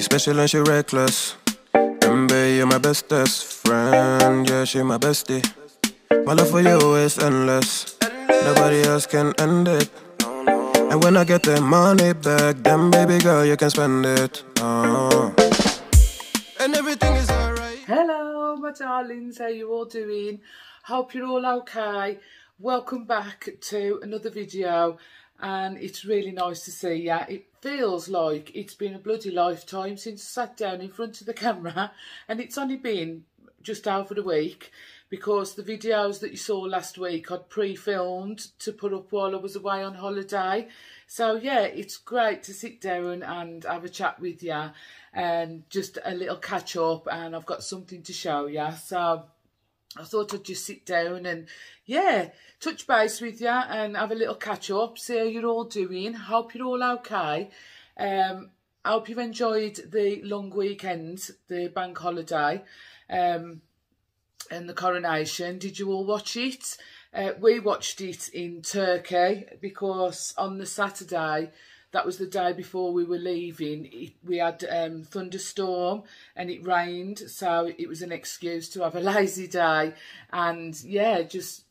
You're special and she reckless. Baby, you're my bestest friend. Yeah, she my bestie. My love for you is endless. Nobody else can end it. And when I get the money back, then baby girl, you can spend it. And everything is alright. Hello, my darlings. How you all doing? Hope you're all okay. Welcome back to another video. And it's really nice to see you. It feels like it's been a bloody lifetime since I sat down in front of the camera, and it's only been just over the week because the videos that you saw last week I'd pre-filmed to put up while I was away on holiday. So yeah, it's great to sit down and have a chat with you and just a little catch up, and I've got something to show you. So I thought I'd just sit down and, yeah, touch base with you and have a little catch-up, see how you're all doing. Hope you're all okay. Hope you've enjoyed the long weekend, the bank holiday and the coronation. Did you all watch it? We watched it in Turkey because on the Saturday, that was the day before we were leaving, we had thunderstorm and it rained, so it was an excuse to have a lazy day and, yeah, just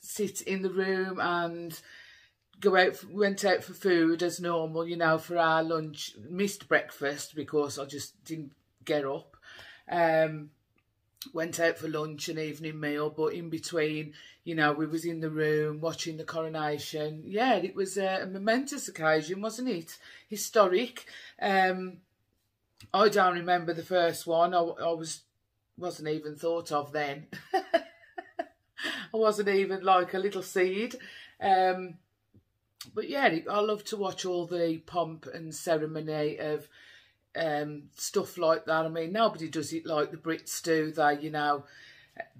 sit in the room and go out. Went out for food as normal, you know, for our lunch. Missed breakfast because I just didn't get up. Went out for lunch and evening meal, but in between, you know, we was in the room watching the coronation. Yeah, it was a momentous occasion, wasn't it? Historic. I don't remember the first one. I wasn't even thought of then. I wasn't even like a little seed. But yeah, I love to watch all the pomp and ceremony of stuff like that. I mean, nobody does it like the Brits do, they, you know,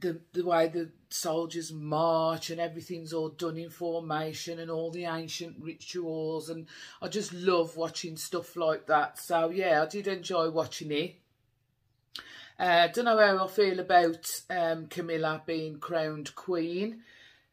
the way the soldiers march and everything's all done in formation and all the ancient rituals, and I just love watching stuff like that. So yeah, I did enjoy watching it. Don't know how I feel about Camilla being crowned queen.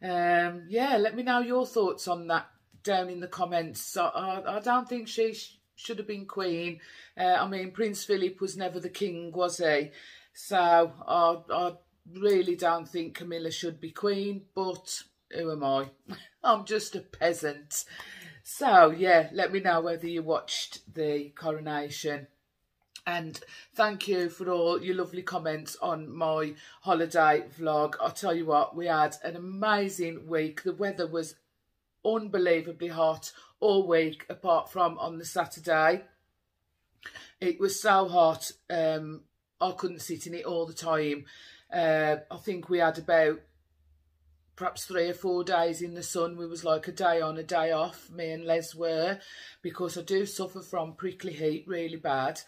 Yeah, let me know your thoughts on that down in the comments. So I don't think she should have been queen. I mean, Prince Philip was never the king, was he? So I really don't think Camilla should be queen, but who am I? I'm just a peasant. So yeah, let me know whether you watched the coronation. And thank you for all your lovely comments on my holiday vlog. I'll tell you what, we had an amazing week. The weather was unbelievably hot all week, apart from on the Saturday. It was so hot, I couldn't sit in it all the time. I think we had about perhaps 3 or 4 days in the sun. We was like a day on, a day off, me and Les were, because I do suffer from prickly heat really bad.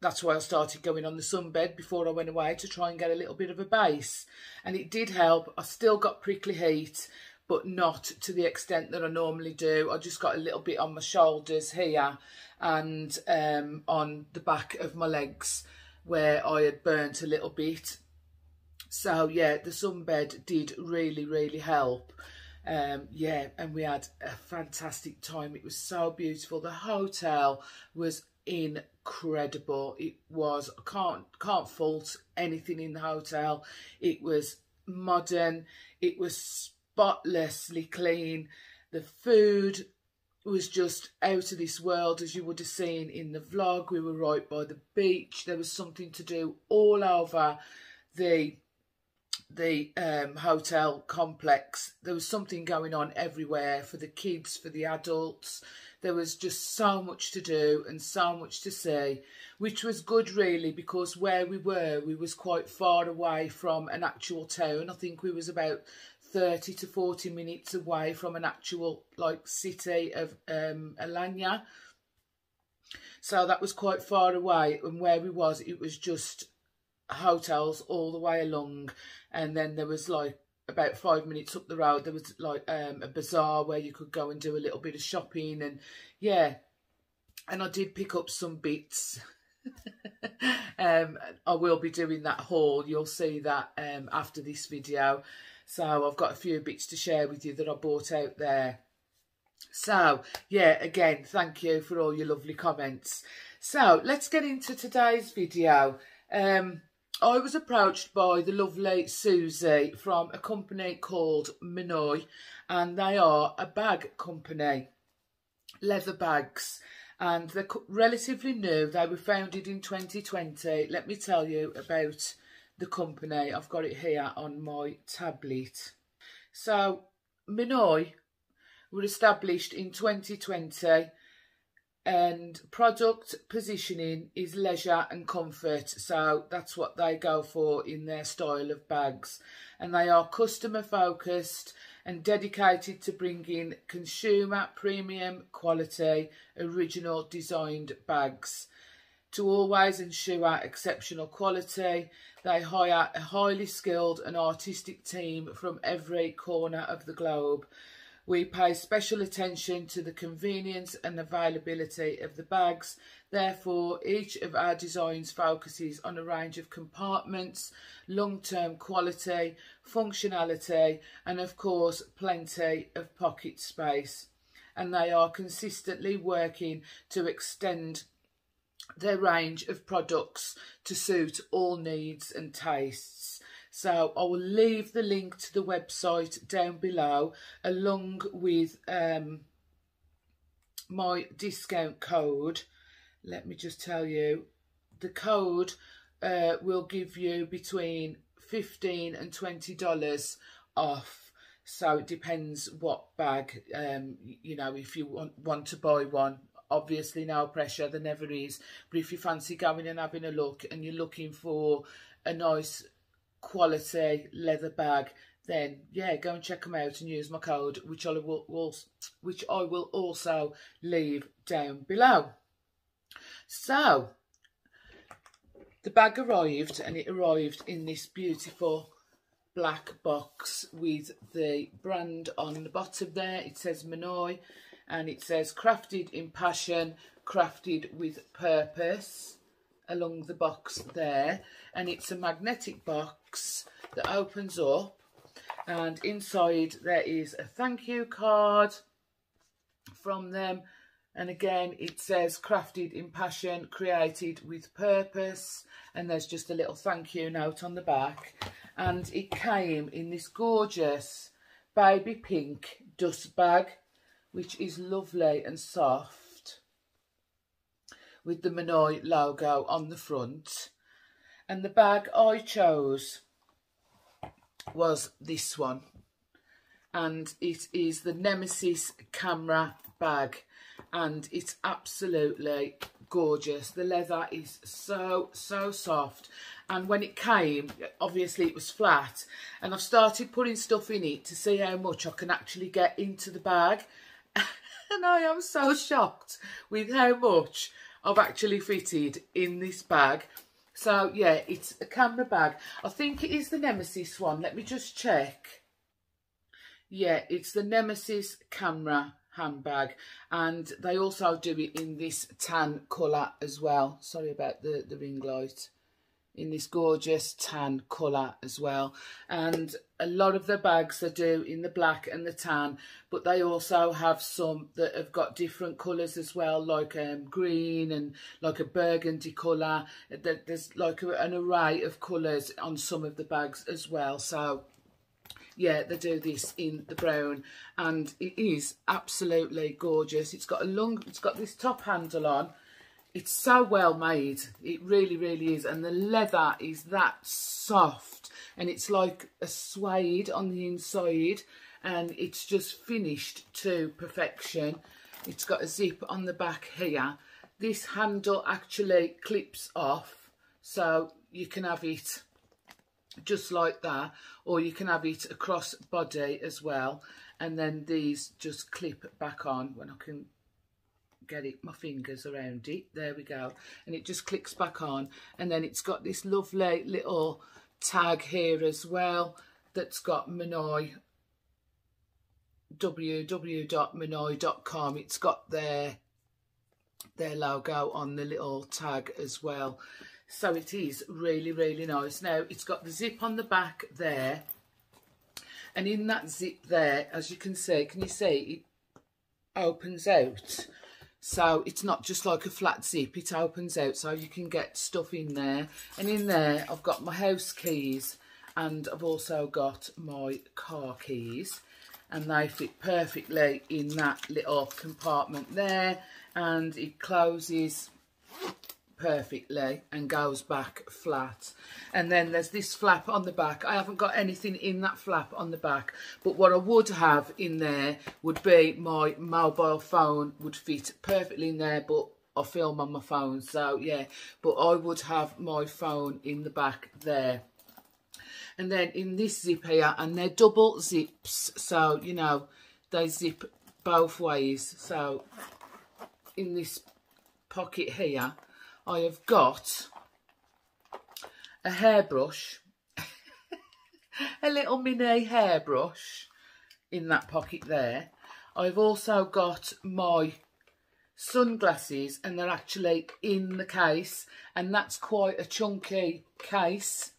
That's why I started going on the sunbed before I went away, to try and get a little bit of a base. And it did help. I still got prickly heat, but not to the extent that I normally do. I just got a little bit on my shoulders here and on the back of my legs where I had burnt a little bit. So yeah, the sunbed did really, really help. Yeah, and we had a fantastic time. It was so beautiful. The hotel was incredible. It was, I can't fault anything in the hotel. It was modern. It was spotlessly clean. The food was just out of this world, as you would have seen in the vlog. We were right by the beach. There was something to do all over the hotel complex. There was something going on everywhere, for the kids, for the adults. There was just so much to do and so much to see, which was good really, because where we were, we was quite far away from an actual town. I think we was about 30 to 40 minutes away from an actual like city of Alanya. So that was quite far away, and where we was, it was just hotels all the way along. And then there was like about 5 minutes up the road, there was like a bazaar where you could go and do a little bit of shopping. And yeah, and I did pick up some bits. I will be doing that haul, you'll see that after this video. So I've got a few bits to share with you that I bought out there. So, yeah, again, thank you for all your lovely comments. So, let's get into today's video. I was approached by the lovely Susie from a company called Minooy, and they are a bag company, leather bags, and they're relatively new. They were founded in 2020. Let me tell you about the company. I've got it here on my tablet. So, Minooy were established in 2020, and product positioning is leisure and comfort. So that's what they go for in their style of bags, and they are customer focused and dedicated to bringing consumer premium quality original designed bags. To always ensure exceptional quality, they hire a highly skilled and artistic team from every corner of the globe. We pay special attention to the convenience and availability of the bags. Therefore, each of our designs focuses on a range of compartments, long-term quality, functionality, and of course, plenty of pocket space. And they are consistently working to extend their range of products to suit all needs and tastes. So I will leave the link to the website down below, along with my discount code. Let me just tell you, the code will give you between $15 and $20 off. So it depends what bag, you know, if you want to buy one. Obviously, no pressure, there never is. But if you fancy going and having a look and you're looking for a nice quality leather bag, then yeah, go and check them out and use my code, which I will also leave down below. So the bag arrived, and it arrived in this beautiful black box with the brand on the bottom there. It says Minooy, and it says crafted in passion, crafted with purpose along the box there. And it's a magnetic box that opens up, and inside there is a thank you card from them, and again it says crafted in passion, created with purpose, and there's just a little thank you note on the back. And it came in this gorgeous baby pink dust bag, which is lovely and soft, with the Minooy logo on the front. And the bag I chose was this one, and it is the Nemesis camera bag, and it's absolutely gorgeous. The leather is so soft, and when it came, obviously it was flat, and I've started putting stuff in it to see how much I can actually get into the bag, and I am so shocked with how much I've actually fitted in this bag. So yeah, it's a camera bag. I think it is the Nemesis one. Let me just check. Yeah, it's the Nemesis camera handbag, and they also do it in this tan colour as well. Sorry about the ring light. In this gorgeous tan colour as well. And a lot of the bags they do in the black and the tan, but they also have some that have got different colours as well, like green and like a burgundy colour. There's like an array of colours on some of the bags as well. So yeah, they do this in the brown, and it is absolutely gorgeous. It's got this top handle on. It's so well made, it really is, and the leather is that soft, and it's like a suede on the inside, and it's just finished to perfection. It's got a zip on the back here. This handle actually clips off, so you can have it just like that, or you can have it across body as well, and then these just clip back on when I can get it, my fingers around it. There we go, and it just clicks back on, and then it's got this lovely little tag here as well that's got Minooy, www.minooy.com. it's got their logo on the little tag as well, so it is really nice. Now it's got the zip on the back there, and in that zip there, as you can see, can you see it opens out. So it's not just like a flat zip, it opens out so you can get stuff in there. And in there, I've got my house keys and I've also got my car keys. And they fit perfectly in that little compartment there. And it closes perfectly and goes back flat. And then there's this flap on the back. I haven't got anything in that flap on the back, but what I would have in there would be my mobile phone. Would fit perfectly in there, but I film on my phone, so yeah. But I would have my phone in the back there. And then in this zip here, and they're double zips, so you know they zip both ways. So in this pocket here, I have got a hairbrush, a little mini hairbrush in that pocket there. I've also got my sunglasses, and they're actually in the case, and that's quite a chunky case,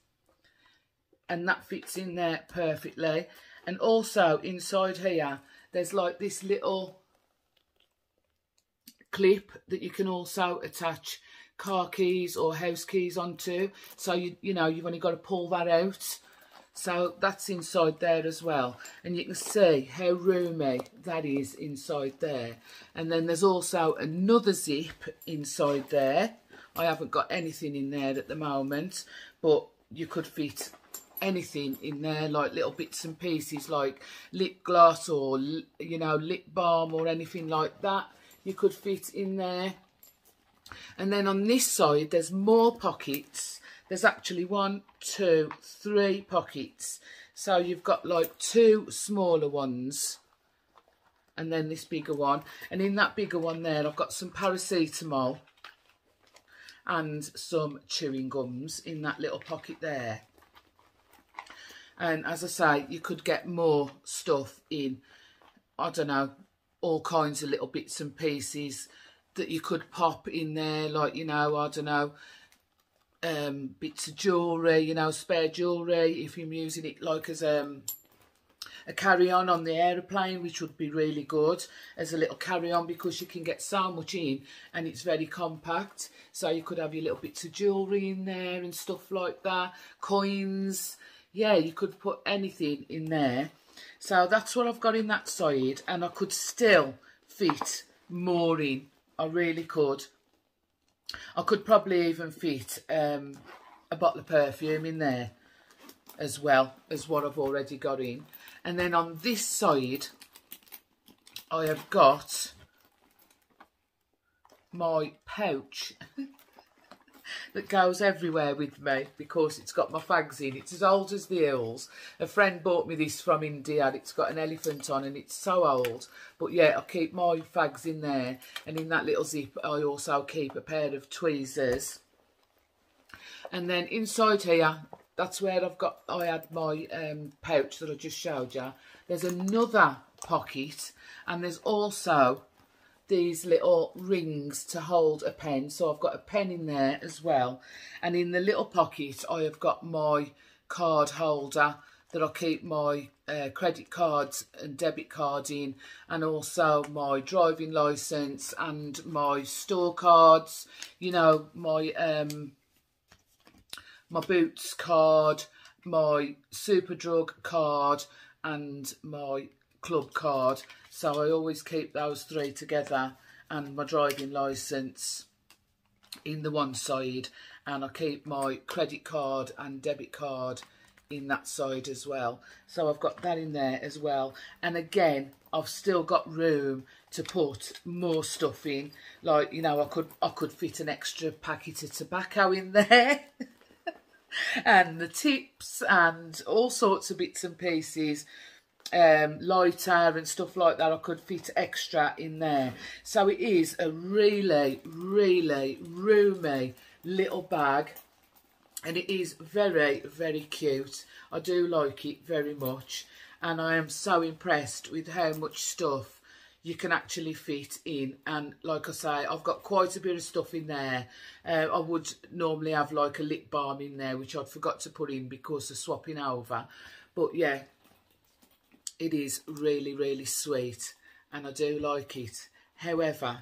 and that fits in there perfectly. And also inside here, there's like this little clip that you can also attach car keys or house keys onto, so you know you've only got to pull that out. So that's inside there as well, and you can see how roomy that is inside there. And then there's also another zip inside there. I haven't got anything in there at the moment, but you could fit anything in there, like little bits and pieces like lip gloss or you know, lip balm or anything like that, you could fit in there. And then on this side, there's more pockets. There's actually 1, 2, 3 pockets. So you've got like 2 smaller ones and then this bigger one. And in that bigger one there, I've got some paracetamol and some chewing gums in that little pocket there. And as I say, you could get more stuff in, I don't know, all kinds of little bits and pieces that you could pop in there, like, you know, I don't know, bits of jewellery, you know, spare jewellery, if you're using it like as a carry-on on the aeroplane, which would be really good as a little carry-on, because you can get so much in and it's very compact. So you could have your little bits of jewellery in there and stuff like that, coins, yeah, you could put anything in there. So that's what I've got in that side, and I could still fit more in. I really could. I could probably even fit a bottle of perfume in there as well as what I've already got in. And then on this side, I have got my pouch that goes everywhere with me because it's got my fags in. It's as old as the hills. A friend bought me this from India. It's got an elephant on and it's so old. But yeah, I keep my fags in there. And in that little zip, I also keep a pair of tweezers. And then inside here, that's where I've got, I had my pouch that I just showed you. There's another pocket, and there's also these little rings to hold a pen, so I've got a pen in there as well. And in the little pocket, I have got my card holder that I keep my credit cards and debit card in, and also my driving licence and my store cards, you know, my my Boots card, my Superdrug card and my club card. So I always keep those 3 together, and my driving licence in the one side, and I keep my credit card and debit card in that side as well. So I've got that in there as well. And again, I've still got room to put more stuff in, like, you know, I could fit an extra packet of tobacco in there and the tips and all sorts of bits and pieces, lighter and stuff like that. I could fit extra in there. So it is a really, really roomy little bag, and it is very, very cute. I do like it very much, and I am so impressed with how much stuff you can actually fit in. And like I say, I've got quite a bit of stuff in there. I would normally have like a lip balm in there, which I'd forgot to put in because of swapping over. But yeah, it is really, really sweet and I do like it. However,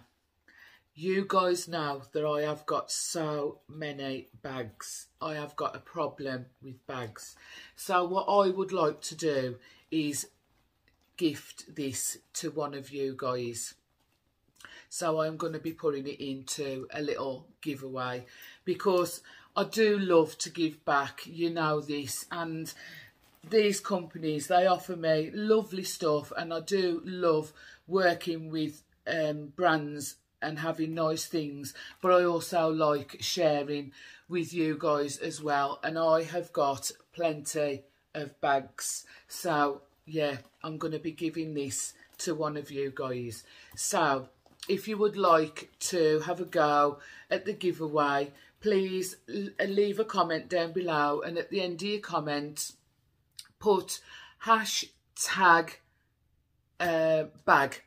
you guys know that I have got so many bags. I have got a problem with bags. So what I would like to do is gift this to one of you guys. So I'm going to be putting it into a little giveaway because I do love to give back. You know this, and these companies, they offer me lovely stuff, and I do love working with brands and having nice things, but I also like sharing with you guys as well. And I have got plenty of bags, so yeah, I'm going to be giving this to one of you guys. So if you would like to have a go at the giveaway, please leave a comment down below, and at the end of your comment put hashtag bag,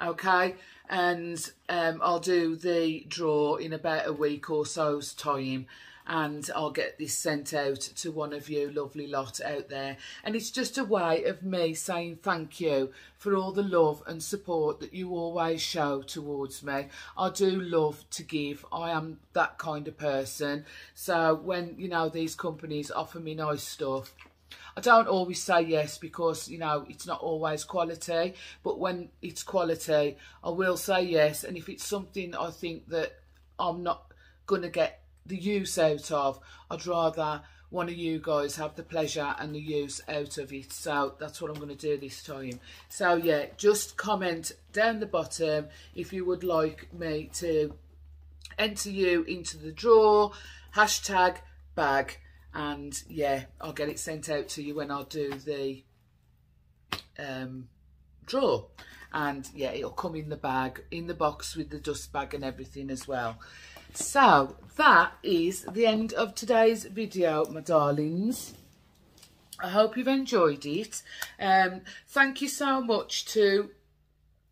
okay? And I'll do the draw in about a week or so's time, and I'll get this sent out to one of you lovely lot out there. And it's just a way of me saying thank you for all the love and support that you always show towards me. I do love to give. I am that kind of person. So when, you know, these companies offer me nice stuff, I don't always say yes because, you know, it's not always quality. But when it's quality, I will say yes. And if it's something I think that I'm not going to get the use out of, I'd rather one of you guys have the pleasure and the use out of it. So that's what I'm going to do this time. So yeah, just comment down the bottom if you would like me to enter you into the draw, hashtag bag. And yeah, I'll get it sent out to you when I'll do the draw. And yeah, it'll come in the bag, in the box with the dust bag and everything as well. So that is the end of today's video, my darlings. I hope you've enjoyed it. Thank you so much to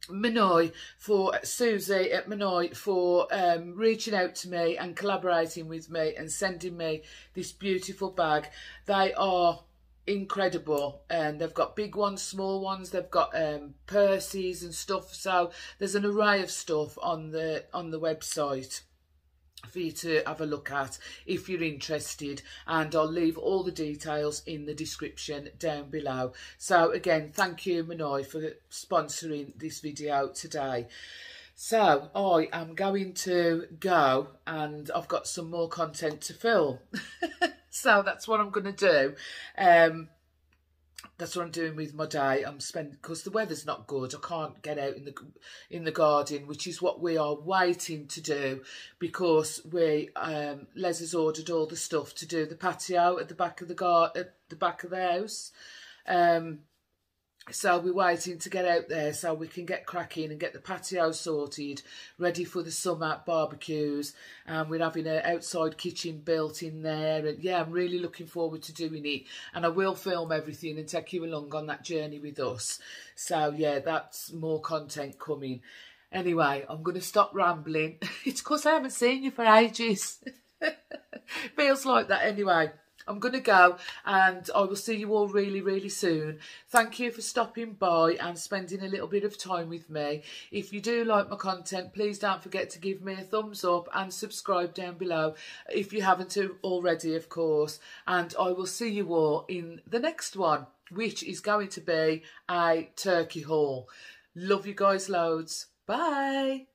Minooy, for Susie at Minooy, for reaching out to me and collaborating with me and sending me this beautiful bag. They are incredible, and they've got big ones, small ones, they've got purses and stuff. So there's an array of stuff on the website for you to have a look at if you're interested, and I'll leave all the details in the description down below. So again, thank you Minooy for sponsoring this video today. So I am going to go, and I've got some more content to film. So that's what I'm going to do. That's what I'm doing with my day. I'm spending, because the weather's not good, I can't get out in the garden, which is what we are waiting to do, because we Les has ordered all the stuff to do the patio at the back of the house. So we're waiting to get out there so we can get cracking and get the patio sorted, ready for the summer barbecues. And we're having an outside kitchen built in there. And yeah, I'm really looking forward to doing it. And I will film everything and take you along on that journey with us. So yeah, that's more content coming. Anyway, I'm going to stop rambling. It's because I haven't seen you for ages. Feels like that anyway. I'm going to go, and I will see you all really, really soon. Thank you for stopping by and spending a little bit of time with me. If you do like my content, please don't forget to give me a thumbs up and subscribe down below if you haven't already, of course. And I will see you all in the next one, which is going to be a turkey haul. Love you guys loads. Bye.